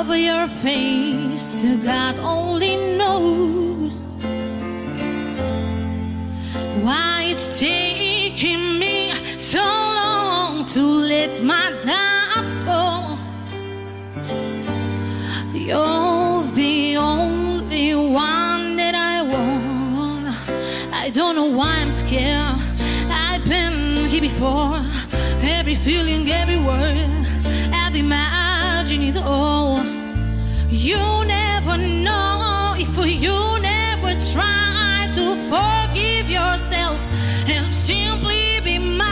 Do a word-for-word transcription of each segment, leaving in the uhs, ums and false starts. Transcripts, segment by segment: over your face, God only knows why it's taking me so long to let my doubts go. You're the only one that I want. I don't know why I'm scared. I've been here before. Every feeling, every word, I've imagined it all. You never know if you never try to forgive yourself and simply be mine.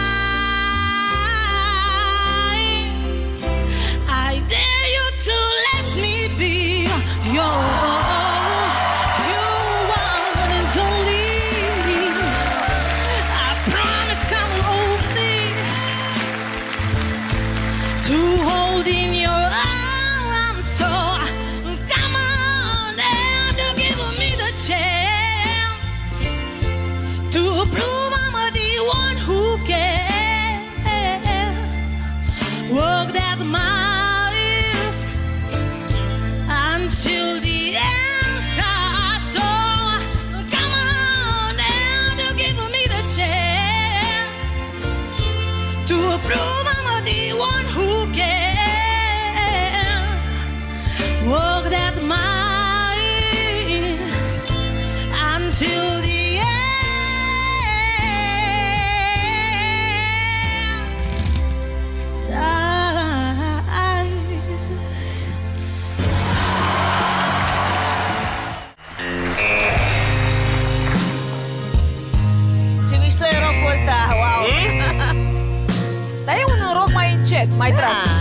I dare you to let me be your own. Prove I'm the one who can walk that mile until the end. Side. Ce mișto e rocul ăsta, wow! Dar e un rock mai încet, mai tras.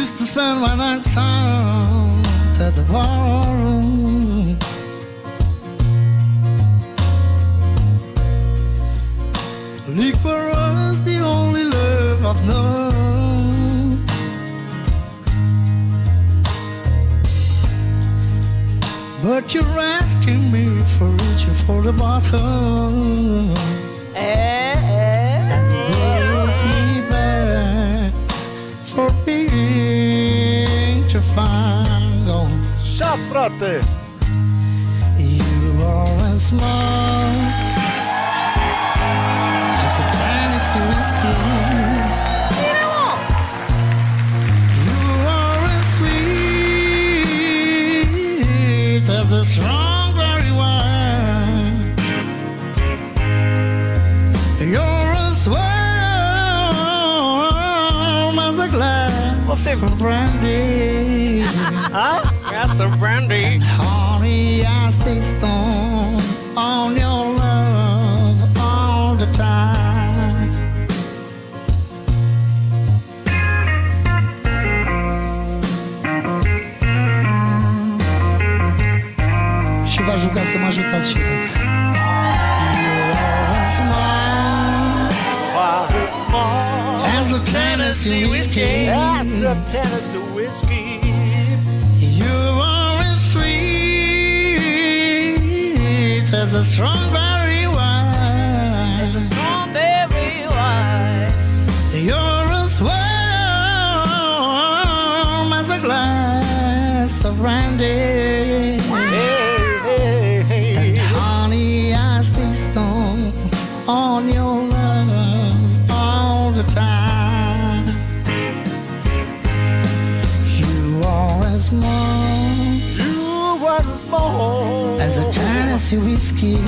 Used to spend my nights out at the ballroom. Liquor was the only love I've known. But you're asking me for reaching for the bottom, eh, eh, and brought me back for being to find gone. Așa, frate! You are as small as a tiny Swiss kid. You are as sweet as a strong. Some brandy, huh? Got some brandy. And honey, I stay stoned on your love all the time. Și vă ajuta să mă ajutați și voi. As a Tennessee whiskey, as a Tennessee whiskey, you are as sweet as a strawberry wine, as a strawberry wine. You're as warm as a glass of brandy. Hey, hey, hey. And honey, I stay stoned on your love. The time you are as small, you are as small as a Tennessee whiskey,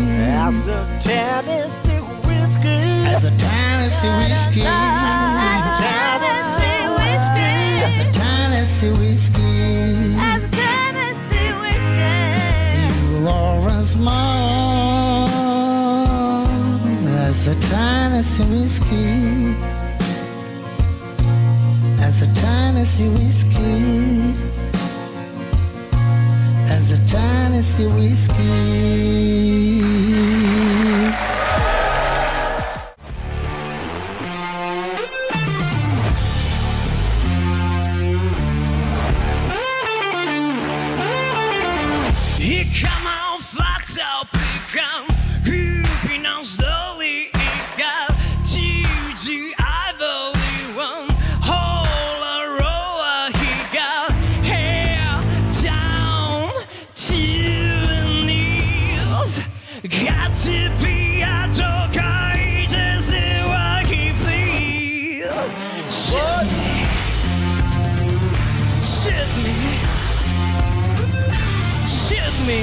as a Tennessee whiskey, as a Tennessee whiskey, as a Tennessee whiskey, as a Tennessee whiskey. You are as small as a Tennessee whiskey. As a Tennessee whiskey, as a Tennessee whiskey. He come out flat up, he come creeping out slowly, he got cheap. Got to be a joker, just do what he feels. Shoot me, shoot me, shoot me,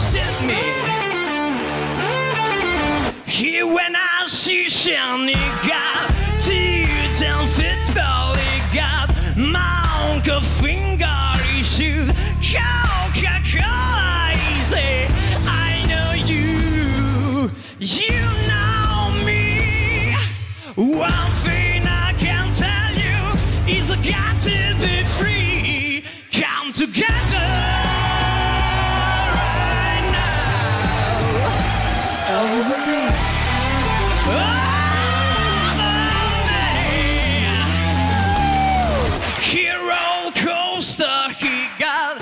shoot me. He went out, she shall he got to tell football, he got my uncle finger issues. Coca-Cola, easy. I know you, you know me. One thing I can tell you is I got to be free. Come together right now. Over me, over me. Hero coaster, he got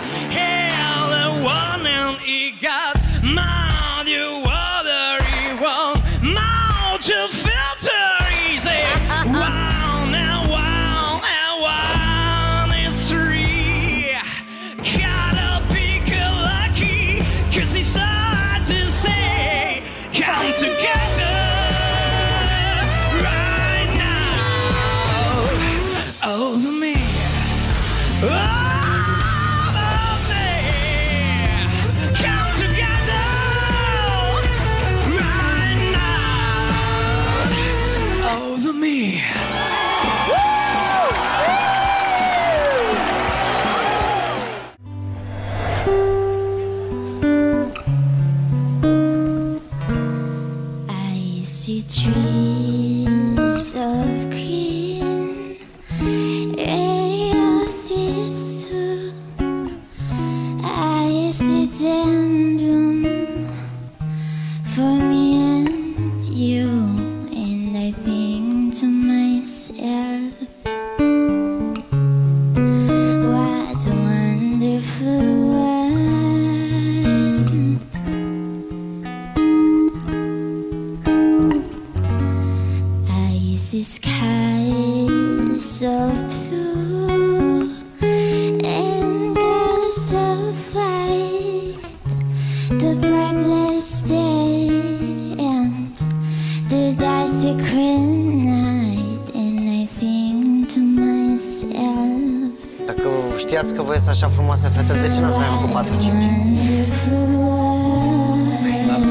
că voi ești așa frumoasă, fete, de ce n-ați mai făcut patru cinci?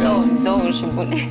Două, două și bune.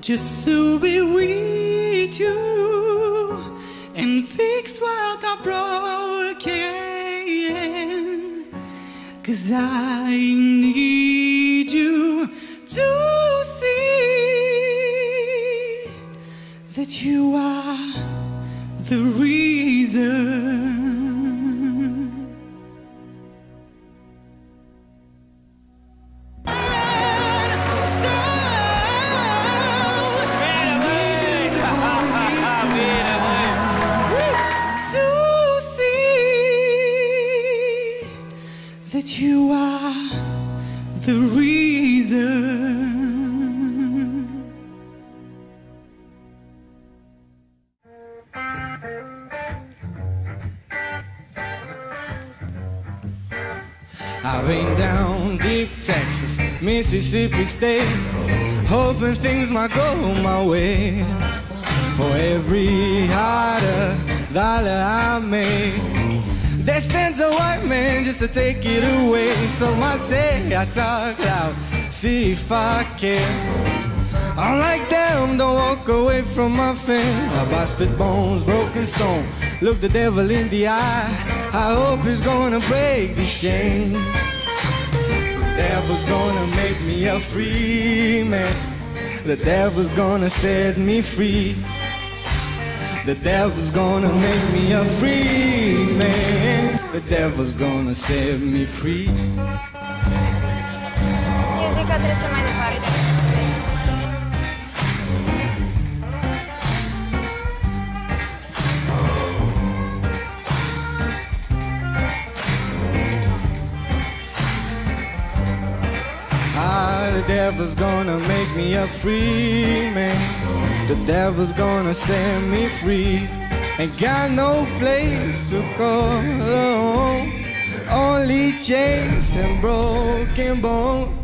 just to be with you and fix what I've broken, 'cause I need you to see that you are the reason. That you are the reason. I've been down deep Texas, Mississippi State, hoping things might go my way. For every harder dollar I make, there stands a white man just to take it away. Some might say I talk loud, see if I care. Unlike them, don't walk away from my fame. I busted bones, broken stone, look the devil in the eye. I hope he's gonna break the chain. The devil's gonna make me a free man. The devil's gonna set me free. The devil's gonna make me a free man. The devil's gonna set me free. Muzica trece mai departe. Ah, the devil's gonna make me a free man. The devil's gonna set me free. Ain't got no place to call home, only chains and broken bones.